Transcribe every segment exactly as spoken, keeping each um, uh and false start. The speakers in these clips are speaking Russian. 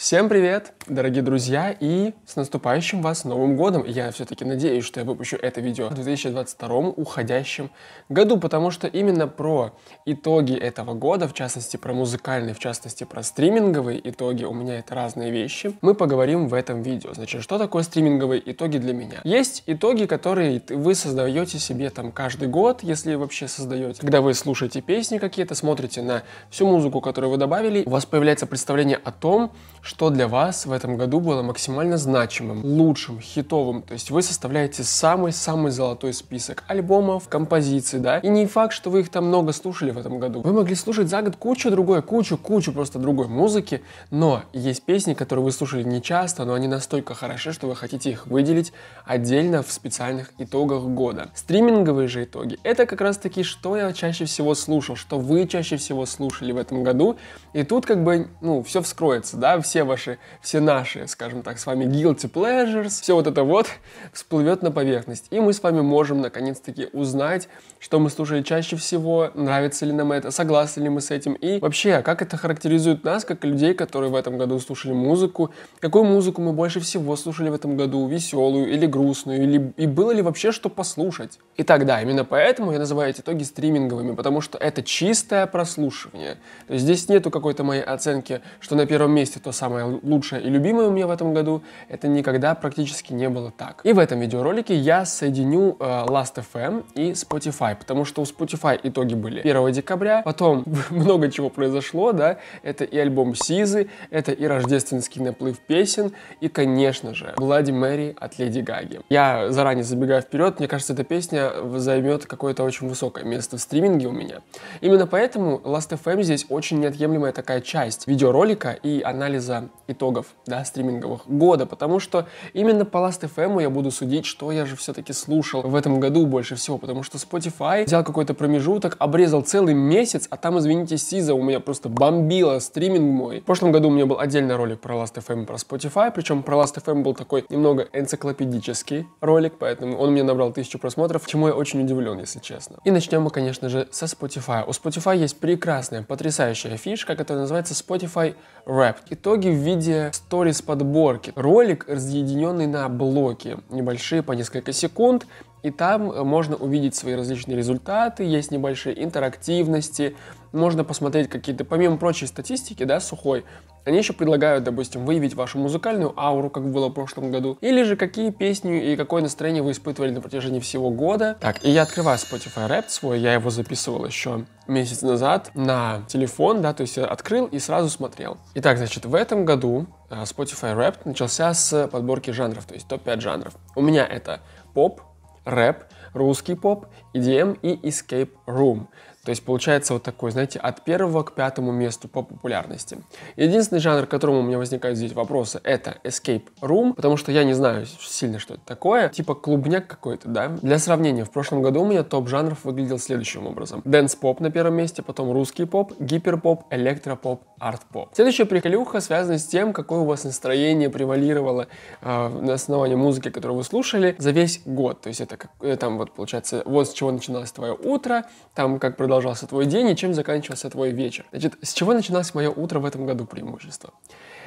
Всем привет, дорогие друзья, и с наступающим вас Новым годом! Я все-таки надеюсь, что я выпущу это видео в две тысячи двадцать втором уходящем году, потому что именно про итоги этого года, в частности про музыкальные, в частности про стриминговые итоги, у меня это разные вещи, мы поговорим в этом видео. Значит, что такое стриминговые итоги для меня? Есть итоги, которые вы создаете себе там каждый год, если вообще создаете. Когда вы слушаете песни какие-то, смотрите на всю музыку, которую вы добавили, у вас появляется представление о том, что для вас в этом году было максимально значимым, лучшим, хитовым. То есть вы составляете самый-самый золотой список альбомов, композиций, да? И не факт, что вы их там много слушали в этом году. Вы могли слушать за год кучу другой, кучу-кучу просто другой музыки, но есть песни, которые вы слушали не часто, но они настолько хороши, что вы хотите их выделить отдельно в специальных итогах года. Стриминговые же итоги — это как раз таки, что я чаще всего слушал, что вы чаще всего слушали в этом году. И тут как бы, ну, все вскроется, да? Все ваши, все наши, скажем так, с вами guilty pleasures, все вот это вот всплывет на поверхность. И мы с вами можем наконец-таки узнать, что мы слушали чаще всего, нравится ли нам это, согласны ли мы с этим, и вообще, как это характеризует нас, как людей, которые в этом году слушали музыку, какую музыку мы больше всего слушали в этом году, веселую или грустную, или, и было ли вообще что послушать. Итак, да, именно поэтому я называю эти итоги стриминговыми, потому что это чистое прослушивание. То есть здесь нету какой-то моей оценки, что на первом месте то самое лучшее и любимое у меня в этом году. Это никогда практически не было так. И в этом видеоролике я соединю э, Last точка эф эм и Spotify, потому что у Spotify итоги были первого декабря, потом много чего произошло, да, это и альбом эс зет а, это и рождественский наплыв песен, и, конечно же, Bloody Mary от Леди Гаги. Я заранее забегаю вперед, мне кажется, эта песня займет какое-то очень высокое место в стриминге у меня. Именно поэтому Last точка эф эм здесь очень неотъемлемая такая часть видеоролика и анализа итогов, да, стриминговых года, потому что именно по Last точка эф эм я буду судить, что я же все-таки слушал в этом году больше всего, потому что Spotify взял какой-то промежуток, обрезал целый месяц, а там, извините, эс зет а у меня просто бомбила стриминг мой. В прошлом году у меня был отдельный ролик про Last точка эф эм и про Spotify, причем про Last точка эф эм был такой немного энциклопедический ролик, поэтому он мне набрал тысячу просмотров, чему я очень удивлен, если честно. И начнем мы, конечно же, со Spotify. У Spotify есть прекрасная, потрясающая фишка, которая называется Spotify Wrapped. Итоги в виде сторис-подборки. Ролик, разъединенный на блоки, небольшие, по несколько секунд. И там можно увидеть свои различные результаты, есть небольшие интерактивности, можно посмотреть какие-то, помимо прочей статистики, да, сухой, они еще предлагают, допустим, выявить вашу музыкальную ауру, как было в прошлом году, или же какие песни и какое настроение вы испытывали на протяжении всего года. Так, и я открываю Spotify Wrapped свой, я его записывал еще месяц назад на телефон, да, то есть я открыл и сразу смотрел. Итак, значит, в этом году Spotify Wrapped начался с подборки жанров, то есть топ пять жанров. У меня это поп, рэп, русский поп, и ди эм и Escape Room. То есть получается вот такой, знаете, от первого к пятому месту по популярности. Единственный жанр, к которому у меня возникают здесь вопросы, это Escape Room, потому что я не знаю сильно, что это такое. Типа клубняк какой-то, да? Для сравнения, в прошлом году у меня топ жанров выглядел следующим образом. Дэнс-поп на первом месте, потом русский поп, гиперпоп, электропоп, арт-поп. Следующая приколюха связана с тем, какое у вас настроение превалировало э, на основании музыки, которую вы слушали, за весь год. То есть это как, э, там вот получается, вот с чего начиналось твое утро, там как продолжался твой день и чем заканчивался твой вечер. Значит, с чего начиналось мое утро в этом году преимущество?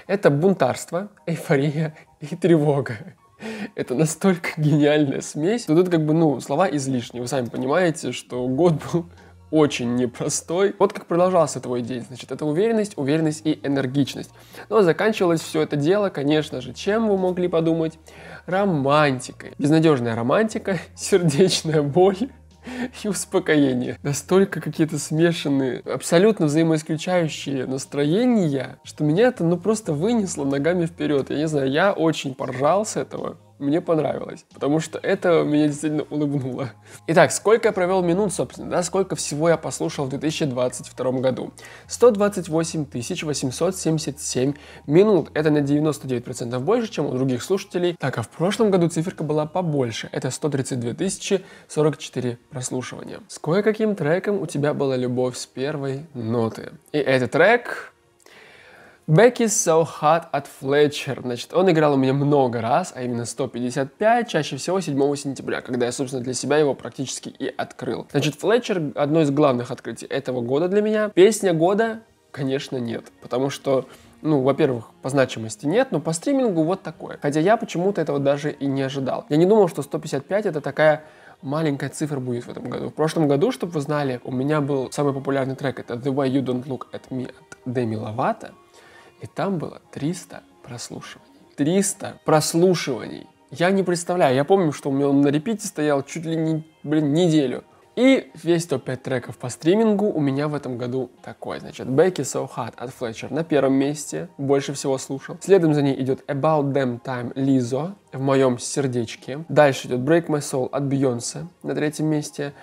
Это бунтарство, эйфория и тревога. Это настолько гениальная смесь. Тут как бы, ну, слова излишни. Вы сами понимаете, что год был очень непростой. Вот как продолжался твой день. Значит, это уверенность, уверенность и энергичность. Но заканчивалось все это дело, конечно же, чем вы могли подумать? Романтикой. Безнадежная романтика, сердечная боль и успокоение. Настолько какие-то смешанные, абсолютно взаимоисключающие настроения, что меня это, ну, просто вынесло ногами вперед. Я не знаю, я очень поржал с этого. Мне понравилось, потому что это меня действительно улыбнуло. Итак, сколько я провел минут, собственно, да, сколько всего я послушал в две тысячи двадцать втором году? сто двадцать восемь тысяч восемьсот семьдесят семь минут. Это на девяносто девять процентов больше, чем у других слушателей. Так, а в прошлом году циферка была побольше. Это сто тридцать две тысячи сорок четыре прослушивания. С кое-каким треком у тебя была любовь с первой ноты. И этот трек... Back is so hot от Fletcher. Значит, он играл у меня много раз, а именно сто пятьдесят пять, чаще всего седьмого сентября, когда я, собственно, для себя его практически и открыл. Значит, Fletcher — одно из главных открытий этого года для меня. Песня года, конечно, нет, потому что ну, во-первых, по значимости нет, но по стримингу вот такое. Хотя я почему-то этого даже и не ожидал. Я не думал, что сто пятьдесят пять это такая маленькая цифра будет в этом году. В прошлом году, чтобы вы знали, у меня был самый популярный трек, это The Way You Don't Look At Me от Demi Lovato, и там было триста прослушиваний. триста прослушиваний. Я не представляю, я помню, что у меня он на репите стоял чуть ли не, блин, неделю. И весь топ пять треков по стримингу у меня в этом году такой. Значит, Becky So Hot от Fletcher на первом месте, больше всего слушал. Следом за ней идет About Damn Time Lizzo в моем сердечке. Дальше идет Break My Soul от Beyoncé на третьем месте.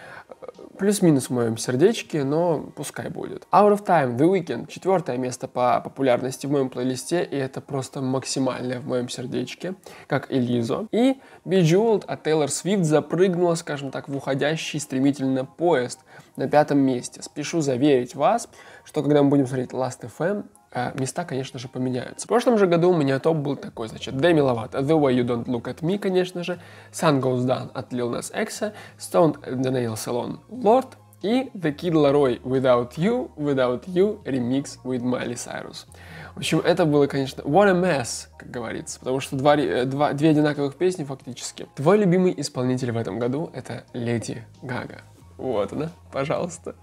Плюс-минус в моем сердечке, но пускай будет. Out of Time, The Weeknd, четвертое место по популярности в моем плейлисте, и это просто максимальное в моем сердечке, как и Лизо. И Bejeweled от Taylor Swift запрыгнула, скажем так, в уходящий стремительно поезд на пятом месте. Спешу заверить вас, что когда мы будем смотреть Last.эф эм, места, конечно же, поменяются. В прошлом же году у меня топ был такой, значит, Demi Lovato, The Way You Don't Look At Me, конечно же, Sun Goes Down от Lil Nas X, Stone and the Nail Salon, Lord и The Kid Laroi, Without You, Without You, Remix with Miley Cyrus. В общем, это было, конечно, what a mess, как говорится, потому что два, два, две одинаковых песни фактически. Твой любимый исполнитель в этом году — это Леди Гага. Вот она, пожалуйста.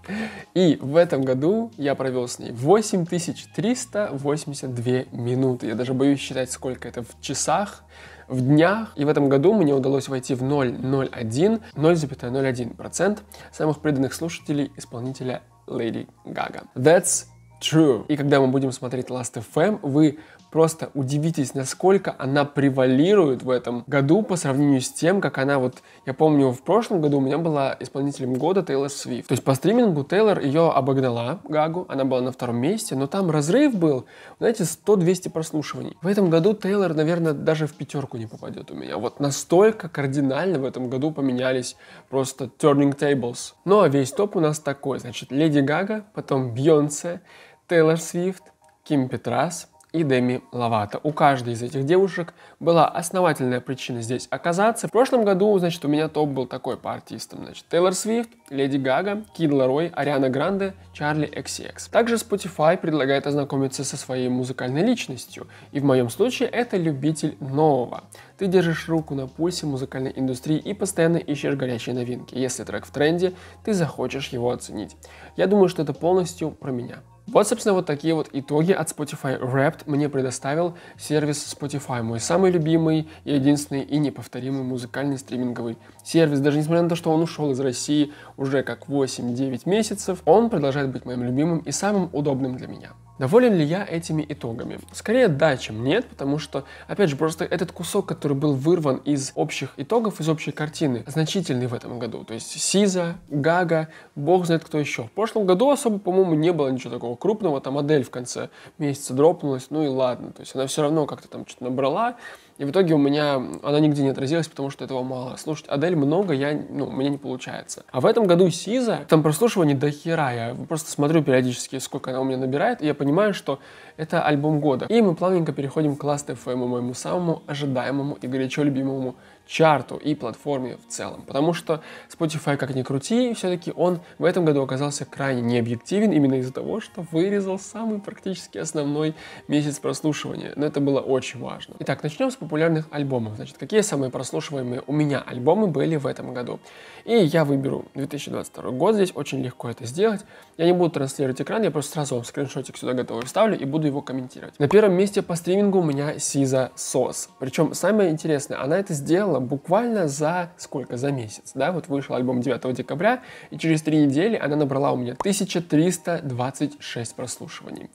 И в этом году я провел с ней восемь тысяч триста восемьдесят две минуты. Я даже боюсь считать, сколько это в часах, в днях. И в этом году мне удалось войти в ноль целых ноль один процента самых преданных слушателей исполнителя Lady Gaga. That's true. И когда мы будем смотреть Last.эф эм, вы просто удивитесь, насколько она превалирует в этом году по сравнению с тем, как она вот... Я помню, в прошлом году у меня была исполнителем года Тейлор Свифт. То есть по стримингу Тейлор ее обогнала, Гагу, она была на втором месте, но там разрыв был, знаете, сто-двести прослушиваний. В этом году Тейлор, наверное, даже в пятерку не попадет у меня. Вот настолько кардинально в этом году поменялись просто turning tables. Ну а весь топ у нас такой, значит, Леди Гага, потом Бейонсе, Тейлор Свифт, Ким Петрас и Деми Ловато. У каждой из этих девушек была основательная причина здесь оказаться. В прошлом году, значит, у меня топ был такой по артистам. Значит, Тейлор Свифт, Леди Гага, Кид Ларой, Ариана Гранде, Charli икс си экс. Также Spotify предлагает ознакомиться со своей музыкальной личностью. И в моем случае это любитель нового. Ты держишь руку на пульсе музыкальной индустрии и постоянно ищешь горячие новинки. Если трек в тренде, ты захочешь его оценить. Я думаю, что это полностью про меня. Вот, собственно, вот такие вот итоги от Spotify Wrapped мне предоставил сервис Spotify, мой самый любимый, единственный и неповторимый музыкальный стриминговый сервис. Даже несмотря на то, что он ушел из России уже как восемь-девять месяцев, он продолжает быть моим любимым и самым удобным для меня. Доволен ли я этими итогами? Скорее да, чем нет, потому что, опять же, просто этот кусок, который был вырван из общих итогов, из общей картины, значительный в этом году. То есть эс зэ а, Гага, бог знает кто еще. В прошлом году особо, по-моему, не было ничего такого крупного. Там Адель в конце месяца дропнулась, ну и ладно. То есть она все равно как-то там что-то набрала. И в итоге у меня она нигде не отразилась, потому что этого мало. Слушать Адель много, я, ну, у меня не получается. А в этом году эс зэ а, там прослушивание до хера. Я просто смотрю периодически, сколько она у меня набирает, и я понимаю, что это альбом года. И мы плавненько переходим к Last.эф эм, моему самому ожидаемому и горячо любимому чарту и платформе в целом. Потому что Spotify, как ни крути, все-таки он в этом году оказался крайне необъективен именно из-за того, что вырезал самый практически основной месяц прослушивания. Но это было очень важно. Итак, начнем с популярных альбомов. Значит, какие самые прослушиваемые у меня альбомы были в этом году? И я выберу две тысячи двадцать второй год, здесь очень легко это сделать. Я не буду транслировать экран, я просто сразу вам скриншотик сюда готовый вставлю и буду его комментировать. На первом месте по стримингу у меня эс зэ а эс о эс. Причем самое интересное, она это сделала буквально за сколько? За месяц, да? Вот вышел альбом девятого декабря, и через три недели она набрала у меня тысяча триста двадцать шесть прослушиваний.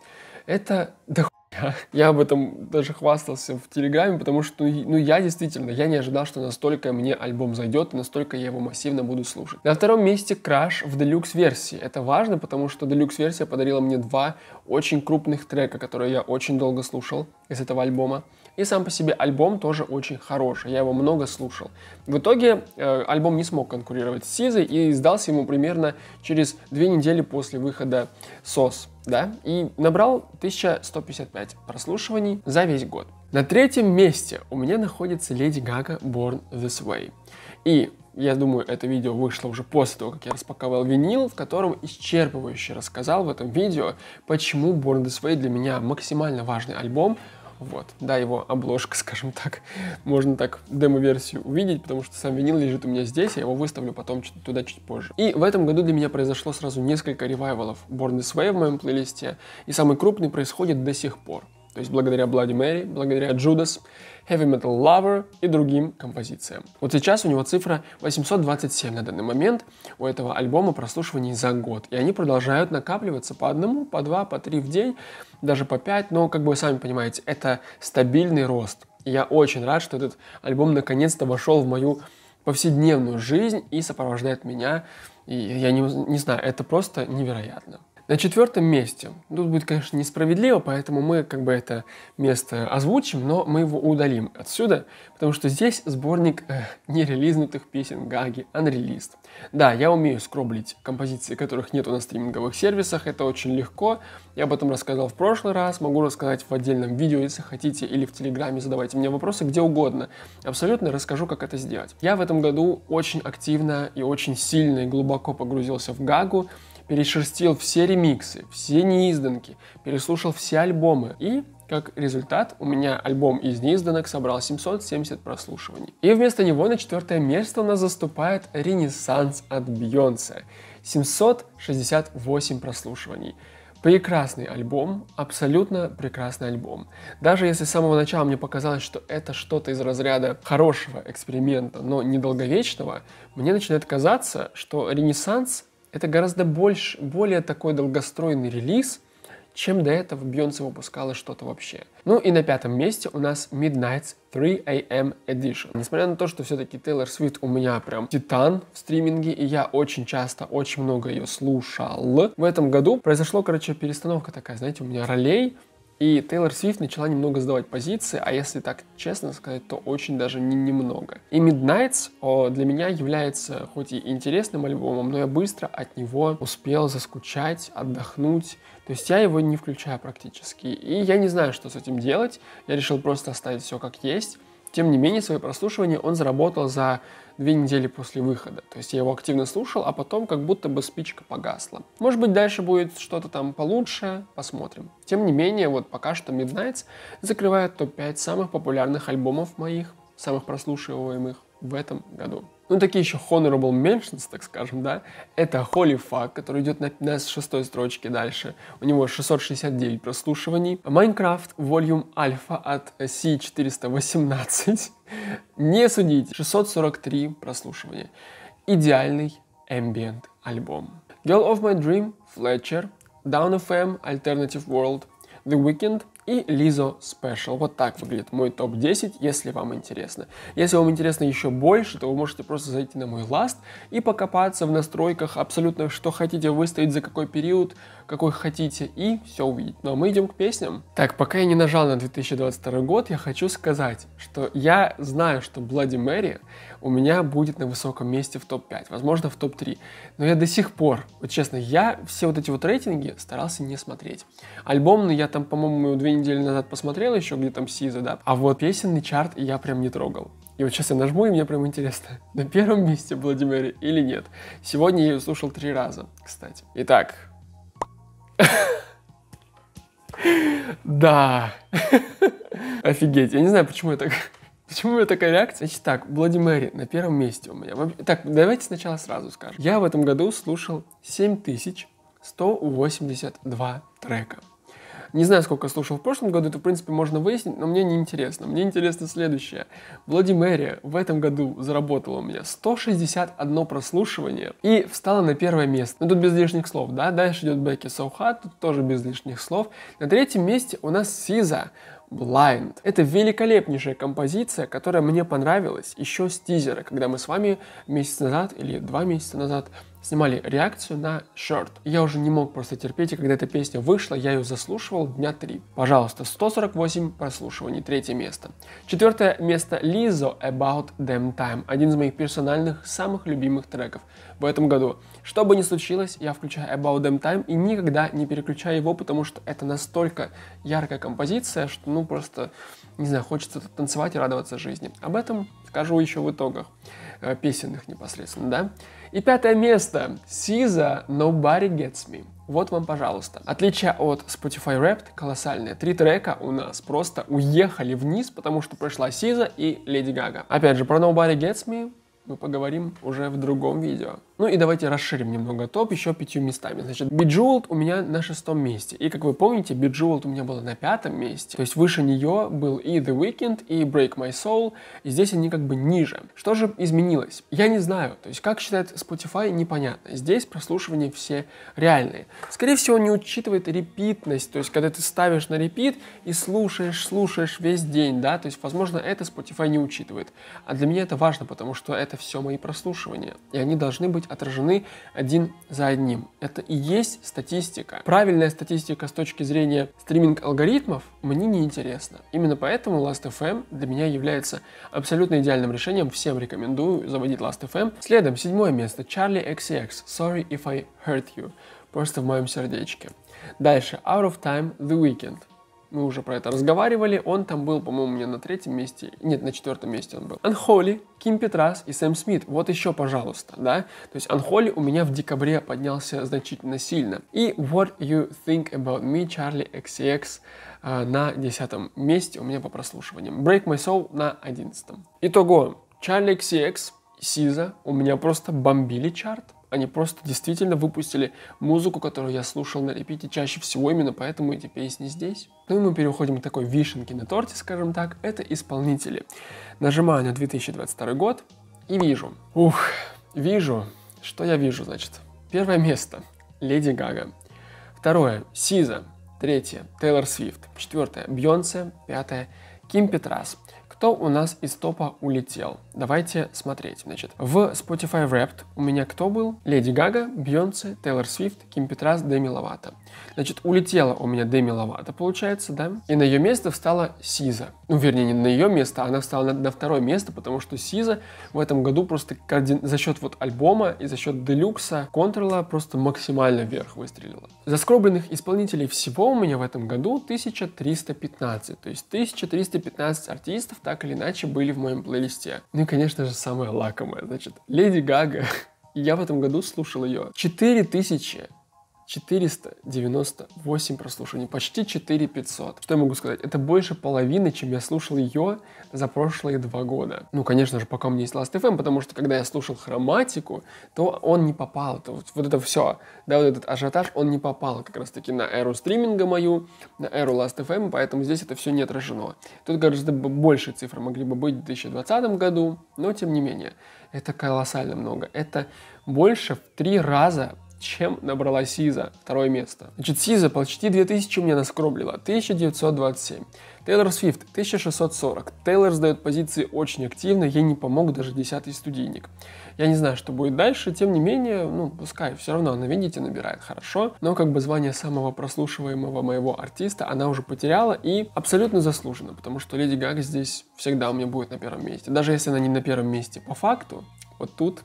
Это да хуя. Я об этом даже хвастался в Телеграме, потому что, ну, я действительно, я не ожидал, что настолько мне альбом зайдет, и настолько я его массивно буду слушать. На втором месте Crash в Deluxe-версии. Это важно, потому что Deluxe-версия подарила мне два очень крупных трека, которые я очень долго слушал из этого альбома. И сам по себе альбом тоже очень хороший, я его много слушал. В итоге э, альбом не смог конкурировать с эс зэ а и сдался ему примерно через две недели после выхода эс о эс, да? И набрал тысяча сто пятьдесят пять прослушиваний за весь год. На третьем месте у меня находится Леди Гага Born This Way. И Я думаю, это видео вышло уже после того, как я распаковал винил, в котором исчерпывающе рассказал в этом видео, почему Born This Way для меня максимально важный альбом. Вот, да, его обложка, скажем так, можно так демо-версию увидеть, потому что сам винил лежит у меня здесь, я его выставлю потом туда чуть позже. И в этом году для меня произошло сразу несколько ревайвалов Born This Way в моем плейлисте, и самый крупный происходит до сих пор. То есть благодаря Bloody Mary, благодаря Judas, Heavy Metal Lover и другим композициям. Вот сейчас у него цифра восемьсот двадцать семь на данный момент, у этого альбома прослушиваний за год. И они продолжают накапливаться по одному, по два, по три в день, даже по пять. Но, как бы вы сами понимаете, это стабильный рост. И я очень рад, что этот альбом наконец-то вошел в мою повседневную жизнь и сопровождает меня. И я не, не знаю, это просто невероятно. На четвертом месте, тут будет, конечно, несправедливо, поэтому мы как бы это место озвучим, но мы его удалим отсюда, потому что здесь сборник э, нерелизнутых песен Гаги, Unreleased. Да, я умею скроблить композиции, которых нету на стриминговых сервисах, это очень легко, я об этом рассказал в прошлый раз, могу рассказать в отдельном видео, если хотите, или в Телеграме, задавайте мне вопросы где угодно, абсолютно расскажу, как это сделать. Я в этом году очень активно и очень сильно и глубоко погрузился в Гагу, перешерстил все ремиксы, все неизданки, переслушал все альбомы. И, как результат, у меня альбом из неизданок собрал семьсот семьдесят прослушиваний. И вместо него на четвертое место у нас заступает «Renaissance» от Beyoncé. семьсот шестьдесят восемь прослушиваний. Прекрасный альбом, абсолютно прекрасный альбом. Даже если с самого начала мне показалось, что это что-то из разряда хорошего эксперимента, но недолговечного, мне начинает казаться, что «Renaissance» это гораздо больше, более такой долгостройный релиз, чем до этого Beyoncé выпускала что-то вообще. Ну и на пятом месте у нас Midnights три а эм Edition. Несмотря на то, что все-таки Taylor Swift у меня прям титан в стриминге, и я очень часто, очень много ее слушал, в этом году произошло, короче, перестановка такая, знаете, у меня ролей, и Taylor Swift начала немного сдавать позиции, а если так честно сказать, то очень даже не немного. И Midnights о, для меня является хоть и интересным альбомом, но я быстро от него успел заскучать, отдохнуть. То есть я его не включаю практически. И я не знаю, что с этим делать. Я решил просто оставить все как есть. Тем не менее, свои прослушивания он заработал за две недели после выхода. То есть я его активно слушал, а потом как будто бы спичка погасла. Может быть, дальше будет что-то там получше, посмотрим. Тем не менее, вот пока что Midnights закрывает топ пять самых популярных альбомов моих, самых прослушиваемых в этом году. Ну, такие еще honorable mentions, так скажем, да. Это Holy Fuck, который идет на, на шестой строчке дальше. У него шестьсот шестьдесят девять прослушиваний. Minecraft volume alpha от си четыреста восемнадцать. Не судите. шестьсот сорок три прослушивания. Идеальный ambient альбом. Girl of My Dream, Fletcher, Down эф эм, Alternative World, The Weeknd и Lizzo Special. Вот так выглядит мой топ десять, если вам интересно. Если вам интересно еще больше, то вы можете просто зайти на мой Last и покопаться в настройках абсолютно, что хотите выставить, за какой период, какой хотите, и все увидеть. Ну а мы идем к песням. Так, пока я не нажал на две тысячи двадцать второй год, я хочу сказать, что я знаю, что Bloody Mary у меня будет на высоком месте в топ пять, возможно в топ три. Но я до сих пор, вот честно, я все вот эти вот рейтинги старался не смотреть. Альбомный я там, по-моему, две недели назад посмотрел еще, где там эс зэ а, да? А вот песенный чарт я прям не трогал. И вот сейчас я нажму, и мне прям интересно, на первом месте Bloody Mary или нет. Сегодня я ее слушал три раза, кстати. Итак. Да. Офигеть. Я не знаю, почему я так... Почему у меня такая реакция? Значит так, Bloody Mary на первом месте у меня. Так, давайте сначала сразу скажем. Я в этом году слушал семь тысяч сто восемьдесят два трека. Не знаю, сколько слушал в прошлом году, это, в принципе, можно выяснить, но мне не интересно. Мне интересно следующее. Bloody Mary в этом году заработала у меня сто шестьдесят одно прослушивание и встала на первое место. Но тут без лишних слов, да? Дальше идет Becky So Hot, тут тоже без лишних слов. На третьем месте у нас эс зэ а. Blind. Это великолепнейшая композиция, которая мне понравилась еще с тизера, когда мы с вами месяц назад или два месяца назад снимали реакцию на Shirt. Я уже не мог просто терпеть, и когда эта песня вышла, я ее заслушивал дня три. Пожалуйста, сто сорок восемь прослушиваний, третье место. Четвертое место Lizzo About Damn Time, один из моих персональных самых любимых треков в этом году. Что бы ни случилось, я включаю About Damn Time и никогда не переключаю его, потому что это настолько яркая композиция, что, ну, просто, не знаю, хочется танцевать и радоваться жизни. Об этом скажу еще в итогах. э, песенных непосредственно, да. И пятое место. эс зет а Nobody Gets Me. Вот вам, пожалуйста. Отличие от Spotify Wrapped колоссальное. Три трека у нас просто уехали вниз, потому что прошла эс зет а и Леди Гага. Опять же, про Nobody Gets Me мы поговорим уже в другом видео. Ну и давайте расширим немного топ еще пятью местами. Значит, Bejeweled у меня на шестом месте. И как вы помните, Bejeweled у меня было на пятом месте. То есть выше нее был и The Weeknd, и Break My Soul. И здесь они как бы ниже. Что же изменилось? Я не знаю. То есть как считает Spotify, непонятно. Здесь прослушивания все реальные. Скорее всего, не учитывает репитность. То есть когда ты ставишь на репит и слушаешь, слушаешь весь день, да. То есть, возможно, это Spotify не учитывает. А для меня это важно, потому что это все мои прослушивания. И они должны быть отражены один за одним. Это и есть статистика. Правильная статистика с точки зрения стриминг-алгоритмов мне не интересна. Именно поэтому Last.эф эм для меня является абсолютно идеальным решением. Всем рекомендую заводить Last.эф эм. Следом седьмое место. Charli икс си экс. Sorry if I hurt you. Просто в моем сердечке. Дальше. Out of Time. The Weeknd. Мы уже про это разговаривали. Он там был, по-моему, у меня на третьем месте. Нет, на четвертом месте он был. Unholy, Ким Петрас и Сэм Смит. Вот еще, пожалуйста, да. То есть Unholy у меня в декабре поднялся значительно сильно. И What You Think About Me, Charli икс си экс э, на десятом месте у меня по прослушиваниям. Break My Soul на одиннадцатом. Итого, Charli икс си экс и эс зет а у меня просто бомбили чарт. Они просто действительно выпустили музыку, которую я слушал на репите чаще всего, именно поэтому эти песни здесь. Ну и мы переходим к такой вишенке на торте, скажем так. Это исполнители. Нажимаю на две тысячи двадцать второй год и вижу. Ух, вижу. Что я вижу, значит? Первое место. Леди Гага. Второе. эс зет а. Третье. Тейлор Свифт. Четвертое. Бейонсе. Пятое. Ким Петрас. Кто у нас из топа улетел? Давайте смотреть. Значит, в Spotify Wrapped у меня кто был? Леди Гага, Бейонсе, Тейлор Свифт, Ким Петрас, Деми Ловато. Значит, улетела у меня Деми Ловато, получается, да? И на ее место встала эс зет а. Ну, вернее, не на ее место, она встала на, на второе место, потому что эс зет а в этом году просто кардин... за счет вот альбома и за счет делюкса контрола просто максимально вверх выстрелила. Заскробленных исполнителей всего у меня в этом году тысяча триста пятнадцать. То есть тысяча триста пятнадцать артистов, так так или иначе, были в моем плейлисте. Ну и, конечно же, самое лакомое, значит, Леди Гага. Я в этом году слушал ее четыре тысячи четыреста девяносто восемь прослушиваний, почти четыре тысячи пятьсот. Что я могу сказать? Это больше половины, чем я слушал ее за прошлые два года. Ну, конечно же, пока у меня есть Last.эф эм, потому что, когда я слушал Хроматику, то он не попал. То вот, вот это все, да, вот этот ажиотаж, он не попал как раз-таки на эру стриминга мою, на эру Last.эф эм, поэтому здесь это все не отражено. Тут гораздо больше цифр могли бы быть в две тысячи двадцатом году, но, тем не менее, это колоссально много. Это больше в три раза, чем набрала эс зет а. Второе место. Значит, эс зет а почти две тысячи у меня наскроблила. тысяча девятьсот двадцать семь. Тейлор Свифт тысяча шестьсот сорок. Тейлор сдает позиции очень активно. Ей не помог даже десятый студийник. Я не знаю, что будет дальше. Тем не менее, ну, пускай. Все равно она, видите, набирает хорошо. Но как бы звание самого прослушиваемого моего артиста она уже потеряла. И абсолютно заслуженно. Потому что Леди Гага здесь всегда у меня будет на первом месте. Даже если она не на первом месте по факту. Вот тут...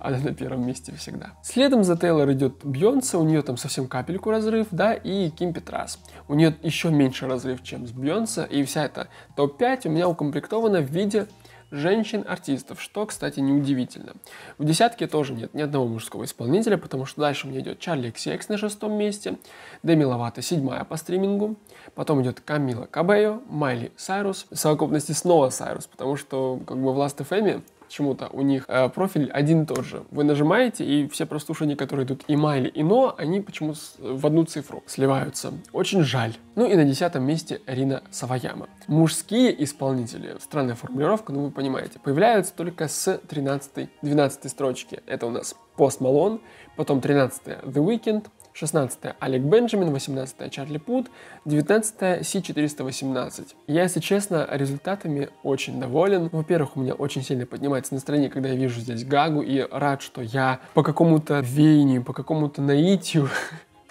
Она на первом месте всегда. Следом за Тейлор идет Бейонсе, у нее там совсем капельку разрыв, да, и Ким Петрас. У нее еще меньше разрыв, чем с Бейонсе, и вся эта топ пять у меня укомплектована в виде женщин-артистов, что, кстати, неудивительно. В десятке тоже нет ни одного мужского исполнителя, потому что дальше у меня идет Charli икс си экс на шестом месте, Деми Ловато седьмая по стримингу, потом идет Камила Кабелло, Майли Сайрус, в совокупности снова Сайрус, потому что как бы в Last.эф эм почему-то у них э, профиль один и тот же. Вы нажимаете, и все прослушивания, которые идут и Майли, и Но, они почему-то в одну цифру сливаются. Очень жаль. Ну и на десятом месте Рина Саваяма. Мужские исполнители, странная формулировка, но вы понимаете, появляются только с тринадцатой, двенадцатой строчки. Это у нас Post Malone, потом тринадцатая The Weeknd, шестнадцатая Алек Бенджамин, восемнадцатая Чарли Пут, девятнадцатая си четыреста восемнадцать. Я, если честно, результатами очень доволен. Во-первых, у меня очень сильно поднимается настроение, когда я вижу здесь Гагу, и рад, что я по какому-то веянию, по какому-то наитию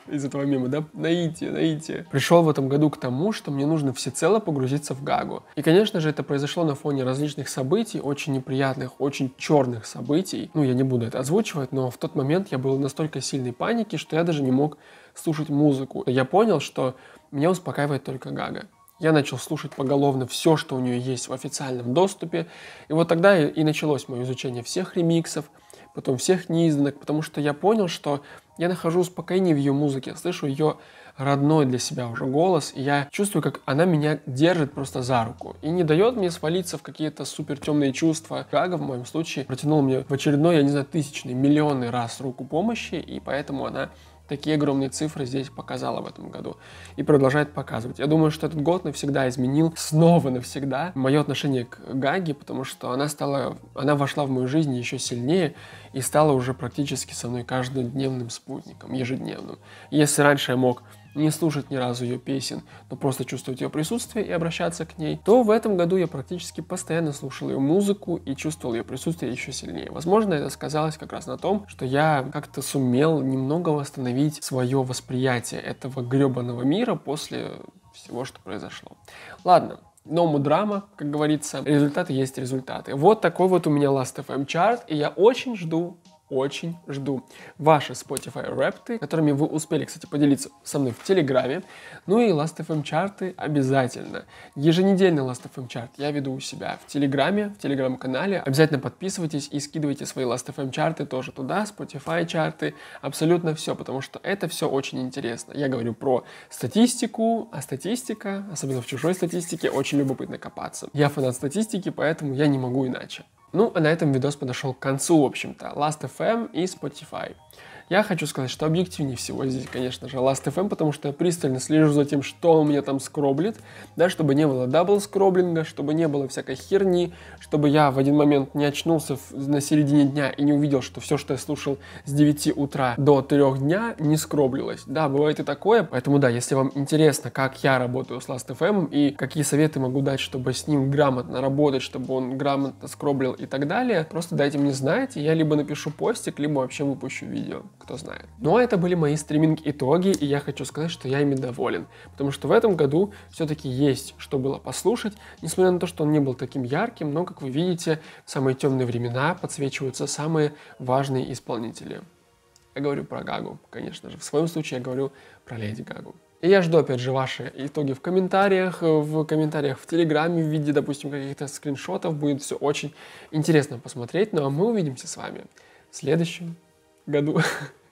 из этого мема, да, наитие, наитие, пришел в этом году к тому, что мне нужно всецело погрузиться в Гагу. И, конечно же, это произошло на фоне различных событий, очень неприятных, очень черных событий. Ну, я не буду это озвучивать, но в тот момент я был в настолько сильной панике, что я даже не мог слушать музыку. Я понял, что меня успокаивает только Гага. Я начал слушать поголовно все, что у нее есть в официальном доступе. И вот тогда и началось мое изучение всех ремиксов, потом всех неизданных, потому что я понял, что я нахожу успокоение в ее музыке, я слышу ее родной для себя уже голос, и я чувствую, как она меня держит просто за руку и не дает мне свалиться в какие-то супер темные чувства. Гага в моем случае протянула мне в очередной, я не знаю, тысячный, миллионный раз руку помощи, и поэтому она такие огромные цифры здесь показала в этом году и продолжает показывать. Я думаю, что этот год навсегда изменил, снова навсегда, мое отношение к Гаге, потому что она стала, она вошла в мою жизнь еще сильнее и стала уже практически со мной каждодневным спутником, ежедневным. Если раньше я мог не слушать ни разу ее песен, но просто чувствовать ее присутствие и обращаться к ней, то в этом году я практически постоянно слушал ее музыку и чувствовал ее присутствие еще сильнее. Возможно, это сказалось как раз на том, что я как-то сумел немного восстановить свое восприятие этого гребаного мира после всего, что произошло. Ладно. No drama, как говорится. Результаты есть результаты. Вот такой вот у меня Last.эф эм чарт, и я очень жду Очень жду ваши Spotify Wrapped, которыми вы успели, кстати, поделиться со мной в Телеграме. Ну и Last.эф эм чарты обязательно. Еженедельный Last.эф эм чарт я веду у себя в Телеграме, в Телеграм-канале. Обязательно подписывайтесь и скидывайте свои Last.эф эм чарты тоже туда, Spotify чарты, абсолютно все, потому что это все очень интересно. Я говорю про статистику, а статистика, особенно в чужой статистике, очень любопытно копаться. Я фанат статистики, поэтому я не могу иначе. Ну, а на этом видос подошел к концу, в общем-то. Last.эф эм и Spotify. Я хочу сказать, что объективнее всего здесь, конечно же, Last.эф эм, потому что я пристально слежу за тем, что он мне там скроблит, да, чтобы не было дабл-скроблинга, чтобы не было всякой херни, чтобы я в один момент не очнулся на середине дня и не увидел, что все, что я слушал с девяти утра до трёх дня, не скроблилось. Да, бывает и такое, поэтому да, если вам интересно, как я работаю с Last.эф эм и какие советы могу дать, чтобы с ним грамотно работать, чтобы он грамотно скроблил и так далее, просто дайте мне знать, и я либо напишу постик, либо вообще выпущу видео. Кто знает. Ну а это были мои стриминг-итоги, и я хочу сказать, что я ими доволен, потому что в этом году все-таки есть, что было послушать, несмотря на то, что он не был таким ярким, но, как вы видите, в самые темные времена подсвечиваются самые важные исполнители. Я говорю про Гагу, конечно же, в своем случае я говорю про Леди Гагу. И я жду, опять же, ваши итоги в комментариях, в комментариях в Телеграме в виде, допустим, каких-то скриншотов, будет все очень интересно посмотреть, ну а мы увидимся с вами в следующем году,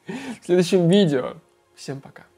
в следующем видео. Всем пока.